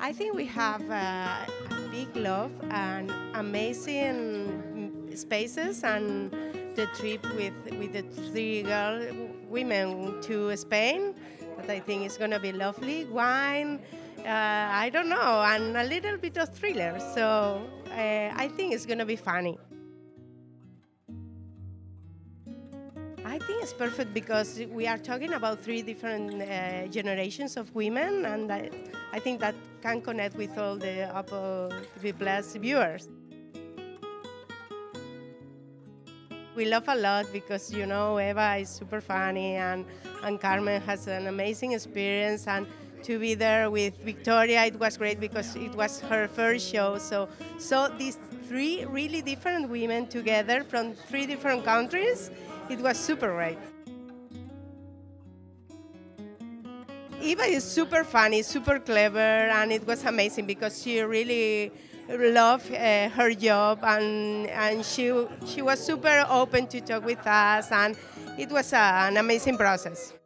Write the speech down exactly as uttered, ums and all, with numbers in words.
I think we have a, a big love and amazing spaces, and the trip with, with the three girl women to Spain, that I think is going to be lovely. Wine, uh, I don't know, and a little bit of thriller, so uh, I think it's going to be funny. I think it's perfect because we are talking about three different uh, generations of women, and I, I think that can connect with all the Apple T V Plus viewers. We laugh a lot because, you know, Eva is super funny, and, and Carmen has an amazing experience, and to be there with Victoria, it was great because it was her first show. So, so these three really different women together from three different countries, it was super great. Eva is super funny, super clever, and it was amazing because she really loved uh, her job, and, and she, she was super open to talk with us, and it was a, an amazing process.